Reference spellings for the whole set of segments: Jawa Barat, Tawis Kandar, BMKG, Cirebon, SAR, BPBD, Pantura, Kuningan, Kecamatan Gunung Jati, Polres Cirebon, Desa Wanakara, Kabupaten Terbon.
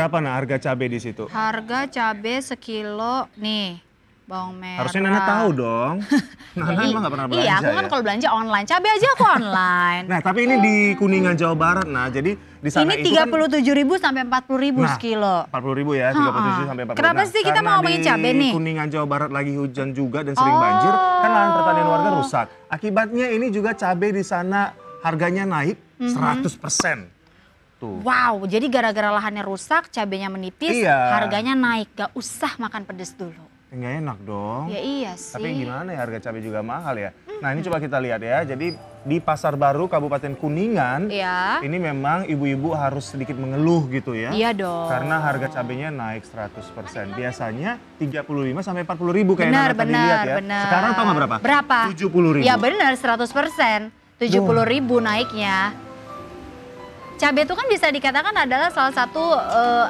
Berapa nah harga cabai di situ? Harga cabai sekilo nih. Bawang merah. Harusnya Nana tahu dong. Nana emang gak pernah belanja. Iya, aku kan kalau belanja online, cabai aja aku online. Nah, tapi ini di Kuningan, Jawa Barat. Nah, jadi di sana ini 37.000 sampai 40.000 sekilo. 40.000 ya, 37 sampai 40.000. Kenapa sih kita mau ngomongin cabai nih? Di Kuningan, Jawa Barat lagi hujan juga dan sering banjir, kan lahan pertanian warga rusak. Akibatnya ini juga cabai di sana harganya naik 100%. Tuh. Wow, jadi gara-gara lahannya rusak, cabainya menipis, iya, harganya naik. Gak usah makan pedes dulu. Enggak enak dong. Ya iya sih. Tapi gimana ya, harga cabai juga mahal ya. Nah ini coba kita lihat ya. Jadi di Pasar Baru Kabupaten Kuningan, ya, ini memang ibu-ibu harus sedikit mengeluh gitu ya. Iya dong. Karena harga cabainya naik 100%. Biasanya 35 sampai 40 ribu kayak benar, benar, dilihat ya. Benar. Sekarang tau gak berapa? Berapa? 70 ribu. Ya benar, 100%. 70 ribu naiknya. Cabai itu kan bisa dikatakan adalah salah satu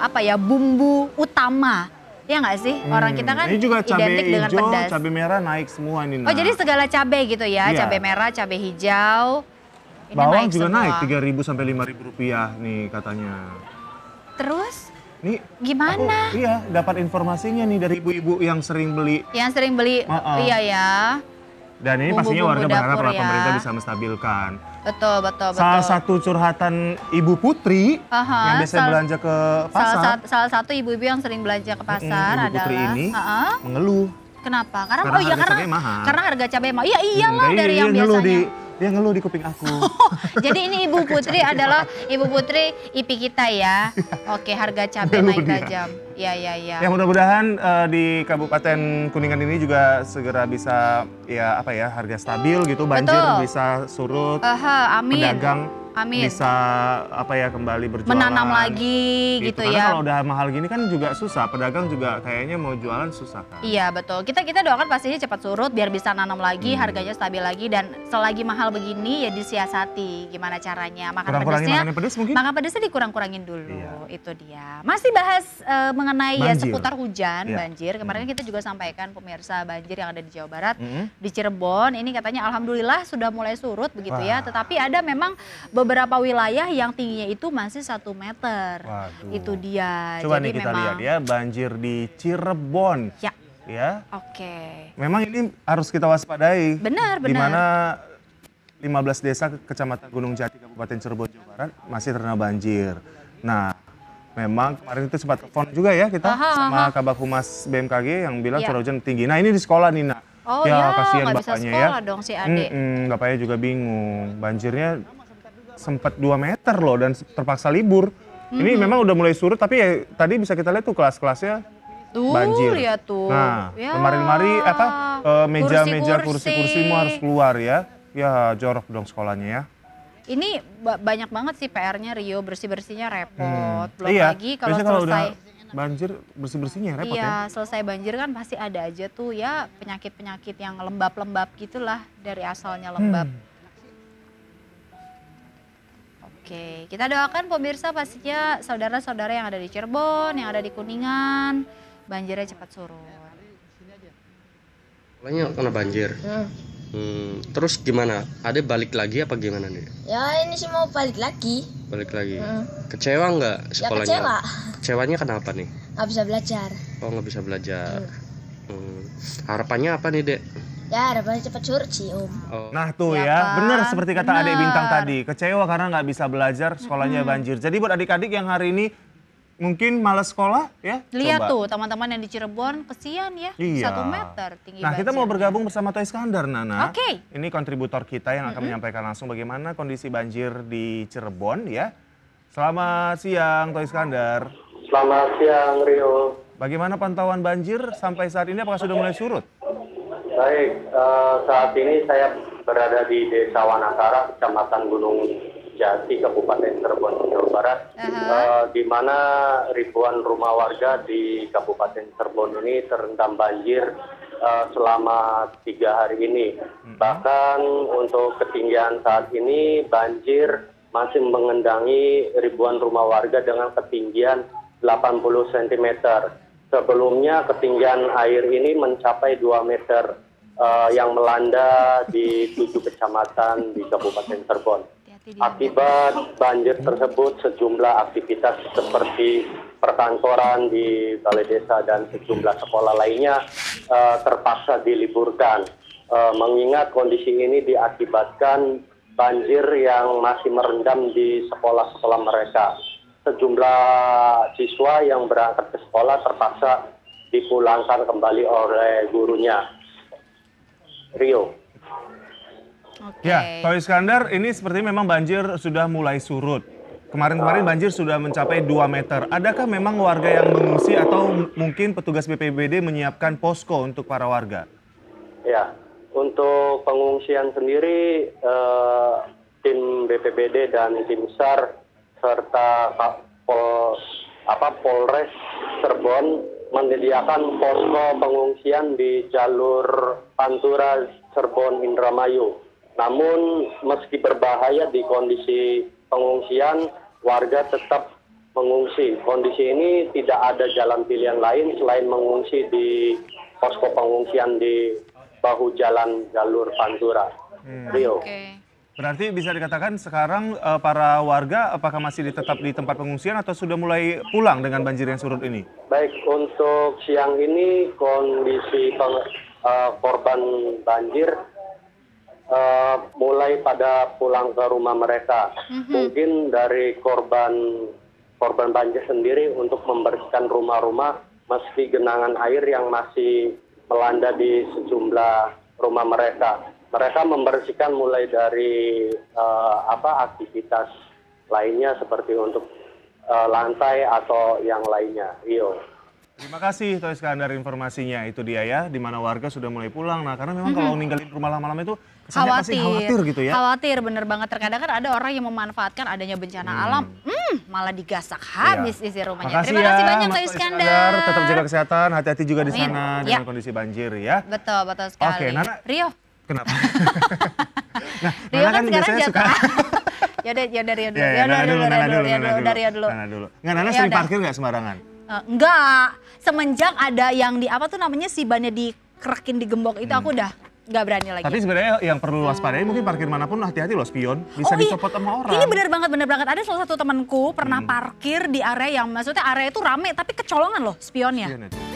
apa ya, bumbu utama. Ya nggak sih, orang kita kan ini juga identik hijau, dengan pedas. Cabai merah naik semua ini. Nah. Oh jadi segala cabai gitu ya, yeah, cabai merah, cabai hijau. Ini bawang naik juga semua. Naik Rp3.000 sampai Rp5.000 nih katanya. Terus? Nih, gimana? Aku, iya, dapat informasinya nih dari ibu-ibu yang sering beli. Yang sering beli, iya ya. Dan ini pastinya warga berharap bahwa pemerintah bisa menstabilkan. Betul, betul, betul. Salah satu curhatan Ibu Putri yang biasanya belanja ke pasar. Salah satu ibu-ibu yang sering belanja ke pasar Ibu Putri adalah ini mengeluh. Kenapa? Karena, karena harga cabai mahal. Iya, iyalah dari yang biasanya. Dia ngeluh di kuping aku. Jadi ini Ibu Putri adalah Ibu Putri IP kita ya. Oke, harga cabai naik tajam. Ya, ya, ya. Ya mudah-mudahan di Kabupaten Kuningan ini juga segera bisa ya apa ya, harga stabil gitu, banjir betul, bisa surut. Amin. Pedagang bisa apa ya, kembali berjualan. Menanam lagi gitu, gitu ya. Karena kalau udah mahal gini kan juga susah, pedagang juga kayaknya mau jualan susah kan. Iya betul, kita doakan pastinya cepat surut biar bisa nanam lagi, harganya stabil lagi. Dan selagi mahal begini ya disiasati gimana caranya. Makan pedesnya, makan pedesnya dikurang-kurangin dulu, iya, itu dia. Masih bahas mengenai banjir, ya seputar hujan, iya, banjir. Kemarin kita juga sampaikan pemirsa banjir yang ada di Jawa Barat, di Cirebon. Ini katanya alhamdulillah sudah mulai surut begitu ya, tetapi ada memang beberapa wilayah yang tingginya itu masih 1 meter. Waduh. Itu dia. Coba jadi nih kita lihat ya, banjir di Cirebon. Ya. Ya. Oke. Memang ini harus kita waspadai. Benar, benar. Di mana 15 desa Kecamatan Gunung Jati Kabupaten Cirebon Jawa Barat masih terkena banjir. Nah, memang kemarin itu sempat telepon juga ya kita sama Kabak Humas BMKG yang bilang curah hujan tinggi. Nah, ini di sekolah nih, Nak. Oh ya, kasihan bapaknya bisa sekolah ya. Dong si adik. Bapaknya juga bingung. Banjirnya sempat 2 meter loh dan terpaksa libur. Ini memang udah mulai surut tapi ya tadi bisa kita lihat tuh kelas-kelasnya banjir. Ya tuh. Nah, lemari-lemari apa meja-meja kursi-kursi mau harus keluar ya. Ya jorok dong sekolahnya ya. Ini banyak banget sih PR-nya Rio, bersih-bersihnya repot. Belum lagi kalau selesai banjir, bersih-bersihnya repot ya. Iya, selesai banjir kan pasti ada aja tuh ya penyakit-penyakit yang lembab-lembab gitulah dari asalnya lembab. Oke, kita doakan pemirsa pastinya saudara-saudara yang ada di Cirebon, yang ada di Kuningan, banjirnya cepat surut. Mulanya kena banjir. Terus gimana? Ade balik lagi apa gimana nih? Ya ini semua balik lagi. Balik lagi. Kecewa nggak sekolahnya? Ya kecewa. Kecewanya kenapa nih? Nggak bisa belajar. Oh nggak bisa belajar. Harapannya apa nih Dek? Ya, harapannya cepat surut sih, Om. Nah tuh ya, bener seperti kata adik Bintang tadi. Kecewa karena nggak bisa belajar, sekolahnya banjir. Jadi buat adik-adik yang hari ini mungkin malas sekolah ya, lihat tuh teman-teman yang di Cirebon, kesian ya, 1 meter tinggi banjir. Kita mau bergabung bersama Tawis Kandar, Nana. Oke. Ini kontributor kita yang akan menyampaikan langsung bagaimana kondisi banjir di Cirebon ya. Selamat siang Tawis Kandar. Selamat siang Rio. Bagaimana pantauan banjir sampai saat ini, apakah sudah mulai surut? Baik, saat ini saya berada di Desa Wanakara, Kecamatan Gunung Jati, Kabupaten Terbon, Jawa Barat, di mana ribuan rumah warga di Kabupaten Terbon ini terendam banjir selama 3 hari ini. Bahkan untuk ketinggian saat ini, banjir masih mengendangi ribuan rumah warga dengan ketinggian 80 cm. Sebelumnya ketinggian air ini mencapai 2 meter. Yang melanda di 7 kecamatan di Kabupaten Cirebon. Akibat banjir tersebut, sejumlah aktivitas seperti perkantoran di balai desa dan sejumlah sekolah lainnya terpaksa diliburkan. Mengingat kondisi ini diakibatkan banjir yang masih merendam di sekolah-sekolah mereka. Sejumlah siswa yang berangkat ke sekolah terpaksa dipulangkan kembali oleh gurunya. Rio. Okay. Ya, Tawis Kandar, ini sepertinya memang banjir sudah mulai surut. Kemarin-kemarin banjir sudah mencapai 2 meter. Adakah memang warga yang mengungsi atau mungkin petugas BPBD menyiapkan posko untuk para warga? Ya, untuk pengungsian sendiri, tim BPBD dan tim SAR serta Polres Cirebon menyediakan posko pengungsian di jalur Pantura Cirebon Indramayu. Namun meski berbahaya di kondisi pengungsian, warga tetap mengungsi. Kondisi ini tidak ada jalan pilihan lain selain mengungsi di posko pengungsian di bahu jalan jalur Pantura. Rio. Okay. Berarti bisa dikatakan sekarang para warga apakah masih tetap di tempat pengungsian atau sudah mulai pulang dengan banjir yang surut ini? Baik, untuk siang ini kondisi korban banjir mulai pada pulang ke rumah mereka. Mungkin dari korban banjir sendiri untuk membersihkan rumah-rumah meski genangan air yang masih melanda di sejumlah rumah mereka. Mereka membersihkan mulai dari aktivitas lainnya seperti untuk lantai atau yang lainnya. Iyo. Terima kasih Tawis Kandar informasinya, itu dia ya, di mana warga sudah mulai pulang. Nah, karena memang kalau ninggalin rumah malam-malam itu kesannya pasti khawatir gitu ya. Khawatir, bener banget. Terkadang kan ada orang yang memanfaatkan adanya bencana alam, malah digasak habis isi rumahnya. Makasih. Terima kasih banyak Tawis Kandar. Tetap jaga kesehatan, hati-hati juga di sana dengan kondisi banjir ya. Betul, betul sekali. Oke, Nana. Rio. Kenapa? Nah, Rio kan sekarang jatuh. Yaudah Rio dulu. Nggak, Nana sering parkir nggak sembarangan? Enggak, semenjak ada yang di si bannya dikerekin di gembok itu aku udah nggak berani lagi. Tapi sebenarnya yang perlu waspadai mungkin parkir manapun hati-hati loh, spion bisa dicopot sama orang. Ini bener banget, ada salah satu temanku pernah parkir di area yang maksudnya area itu rame tapi kecolongan loh spionnya.